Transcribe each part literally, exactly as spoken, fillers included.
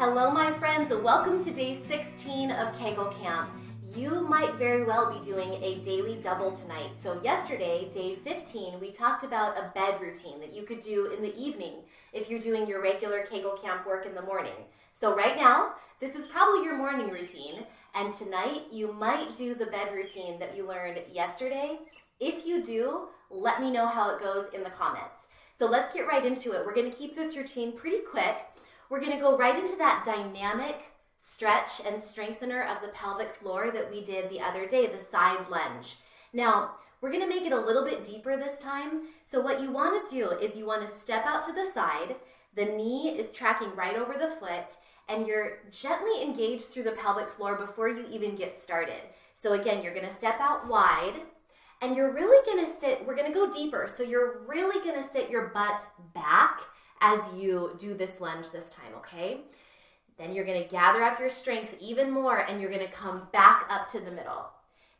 Hello my friends, welcome to day sixteen of Kegel Camp. You might very well be doing a daily double tonight. So yesterday, day fifteen, we talked about a bed routine that you could do in the evening if you're doing your regular Kegel Camp work in the morning. So right now, this is probably your morning routine, and tonight you might do the bed routine that you learned yesterday. If you do, let me know how it goes in the comments. So let's get right into it. We're going to keep this routine pretty quick. We're going to go right into that dynamic stretch and strengthener of the pelvic floor that we did the other day, the side lunge. Now, we're going to make it a little bit deeper this time. So what you want to do is you want to step out to the side. The knee is tracking right over the foot, and you're gently engaged through the pelvic floor before you even get started. So again, you're going to step out wide. And you're really going to sit, we're going to go deeper, so you're really going to sit your butt back as you do this lunge this time, okay? Then you're going to gather up your strength even more, and you're going to come back up to the middle.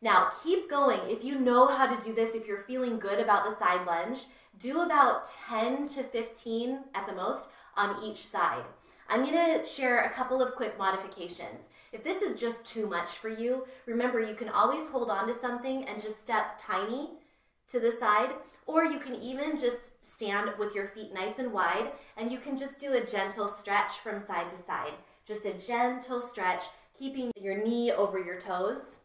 Now, keep going. If you know how to do this, if you're feeling good about the side lunge, do about ten to fifteen at the most on each side. I'm going to share a couple of quick modifications. If this is just too much for you, remember you can always hold on to something and just step tiny to the side, or you can even just stand with your feet nice and wide, and you can just do a gentle stretch from side to side. Just a gentle stretch, keeping your knee over your toes.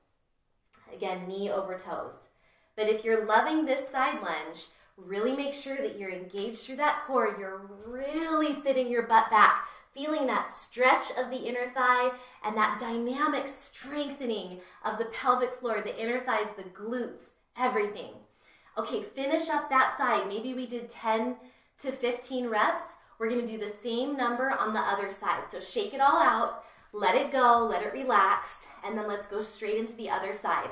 Again, knee over toes. But if you're loving this side lunge, really make sure that you're engaged through that core. You're really sitting your butt back, feeling that stretch of the inner thigh and that dynamic strengthening of the pelvic floor, the inner thighs, the glutes, everything. Okay, finish up that side. Maybe we did ten to fifteen reps. We're gonna do the same number on the other side. So shake it all out, let it go, let it relax, and then let's go straight into the other side.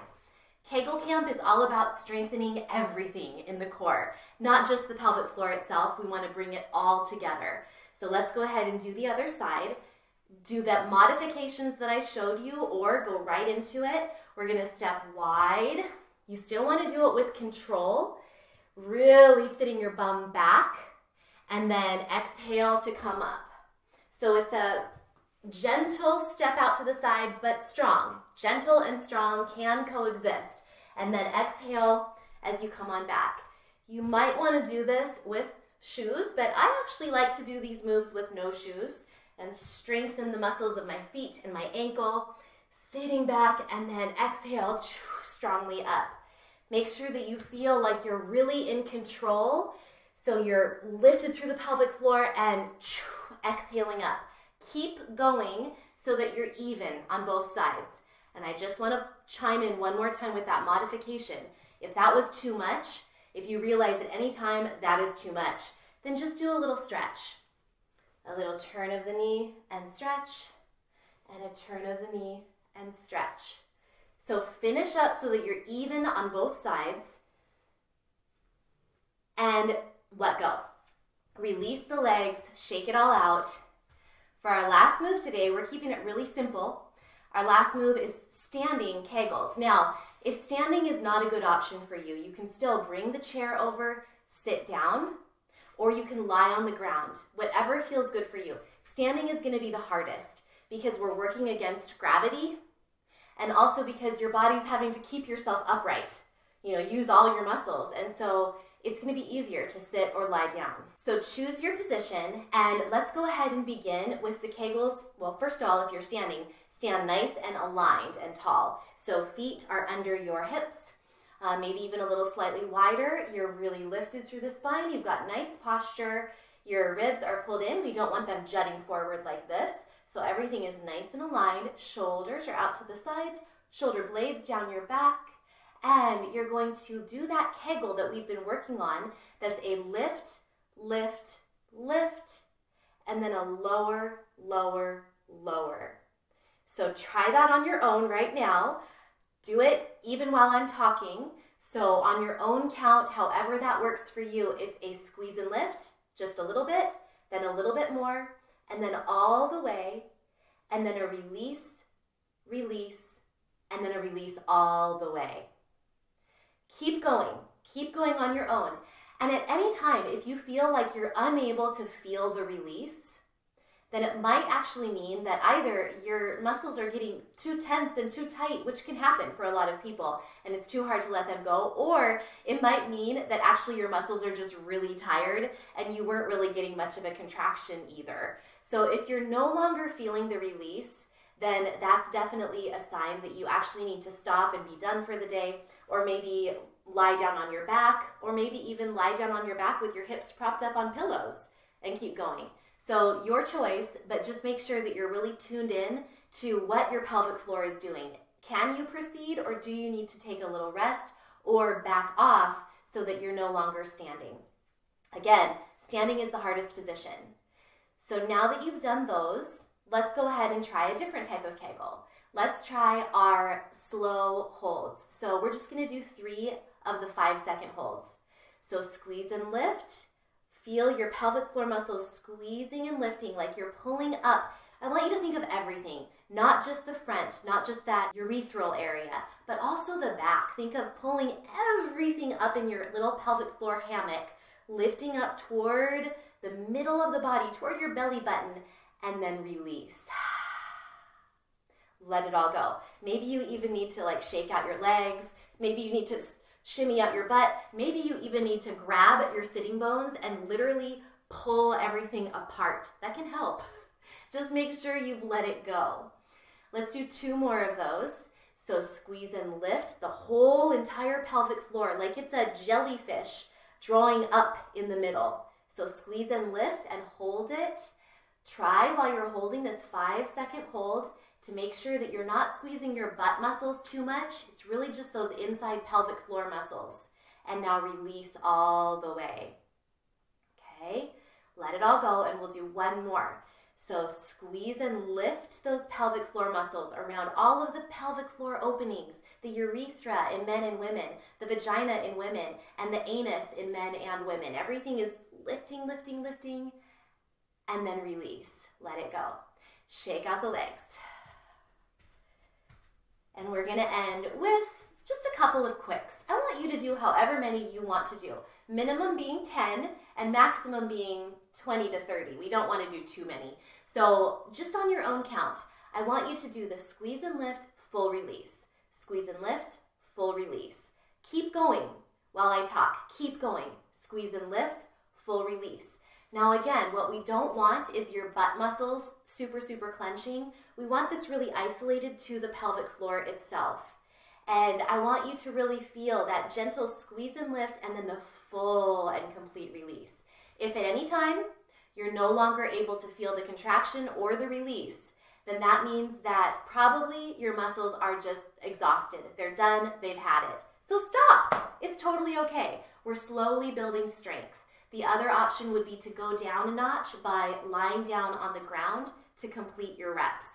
Kegel Camp is all about strengthening everything in the core, not just the pelvic floor itself. We wanna bring it all together. So let's go ahead and do the other side. Do the modifications that I showed you or go right into it. We're gonna step wide. You still wanna do it with control, really sitting your bum back, and then exhale to come up. So it's a gentle step out to the side, but strong. Gentle and strong can coexist. And then exhale as you come on back. You might wanna do this with shoes, but I actually like to do these moves with no shoes and strengthen the muscles of my feet and my ankle, sitting back and then exhale strongly up. Make sure that you feel like you're really in control, so you're lifted through the pelvic floor and exhaling up. Keep going so that you're even on both sides. And I just want to chime in one more time with that modification. If that was too much, if you realize at any time that is too much, then just do a little stretch. A little turn of the knee and stretch, and a turn of the knee and stretch. So finish up so that you're even on both sides, and let go. Release the legs, shake it all out. For our last move today, we're keeping it really simple. Our last move is standing kegels. Now, if standing is not a good option for you, you can still bring the chair over, sit down, or you can lie on the ground, whatever feels good for you. Standing is going to be the hardest because we're working against gravity, and also because your body's having to keep yourself upright, you know, use all your muscles. And so it's going to be easier to sit or lie down. So choose your position, and let's go ahead and begin with the kegels. Well, first of all, if you're standing, stand nice and aligned and tall. So feet are under your hips, uh, maybe even a little slightly wider. You're really lifted through the spine. You've got nice posture. Your ribs are pulled in. We don't want them jutting forward like this. So everything is nice and aligned. Shoulders are out to the sides, shoulder blades down your back. And you're going to do that kegel that we've been working on. That's a lift, lift, lift, and then a lower, lower, lower. So try that on your own right now. Do it even while I'm talking. So on your own count, however that works for you, it's a squeeze and lift, just a little bit, then a little bit more, and then all the way, and then a release, release, and then a release all the way. Keep going, keep going on your own. And at any time, if you feel like you're unable to feel the release, then it might actually mean that either your muscles are getting too tense and too tight, which can happen for a lot of people, and it's too hard to let them go, or it might mean that actually your muscles are just really tired and you weren't really getting much of a contraction either. So if you're no longer feeling the release, then that's definitely a sign that you actually need to stop and be done for the day, or maybe lie down on your back, or maybe even lie down on your back with your hips propped up on pillows and keep going. So your choice, but just make sure that you're really tuned in to what your pelvic floor is doing. Can you proceed, or do you need to take a little rest or back off so that you're no longer standing? Again, standing is the hardest position. So now that you've done those, let's go ahead and try a different type of Kegel. Let's try our slow holds. So we're just gonna do three of the five second holds. So squeeze and lift. Feel your pelvic floor muscles squeezing and lifting like you're pulling up. I want you to think of everything, not just the front, not just that urethral area, but also the back. Think of pulling everything up in your little pelvic floor hammock, lifting up toward the middle of the body, toward your belly button, and then release. Let it all go. Maybe you even need to like shake out your legs. Maybe you need to shimmy out your butt. Maybe you even need to grab at your sitting bones and literally pull everything apart. That can help. Just make sure you've let it go. Let's do two more of those. So squeeze and lift the whole entire pelvic floor like it's a jellyfish drawing up in the middle. So squeeze and lift and hold it. Try while you're holding this five second hold to make sure that you're not squeezing your butt muscles too much. It's really just those inside pelvic floor muscles. And now release all the way. Okay, let it all go, and we'll do one more. So squeeze and lift those pelvic floor muscles around all of the pelvic floor openings, the urethra in men and women, the vagina in women, and the anus in men and women. Everything is lifting, lifting, lifting, and then release. Let it go. Shake out the legs. And we're gonna end with just a couple of quicks. I want you to do however many you want to do. Minimum being ten and maximum being twenty to thirty. We don't wanna do too many. So just on your own count, I want you to do the squeeze and lift, full release. Squeeze and lift, full release. Keep going while I talk. Keep going. Squeeze and lift, full release. Now again, what we don't want is your butt muscles super, super clenching. We want this really isolated to the pelvic floor itself. And I want you to really feel that gentle squeeze and lift and then the full and complete release. If at any time you're no longer able to feel the contraction or the release, then that means that probably your muscles are just exhausted. They're done, they've had it. So stop, it's totally okay. We're slowly building strength. The other option would be to go down a notch by lying down on the ground to complete your reps.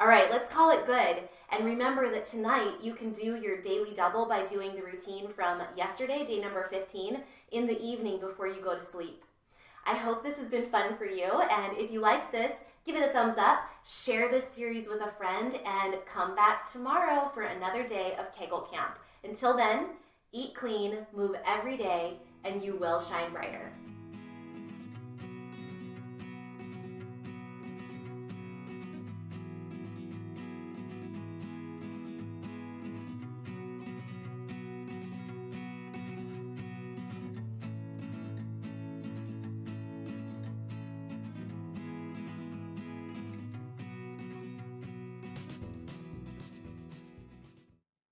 All right, let's call it good. And remember that tonight you can do your daily double by doing the routine from yesterday, day number fifteen, in the evening before you go to sleep. I hope this has been fun for you. And if you liked this, give it a thumbs up, share this series with a friend, and come back tomorrow for another day of Kegel Camp. Until then, eat clean, move every day, and you will shine brighter.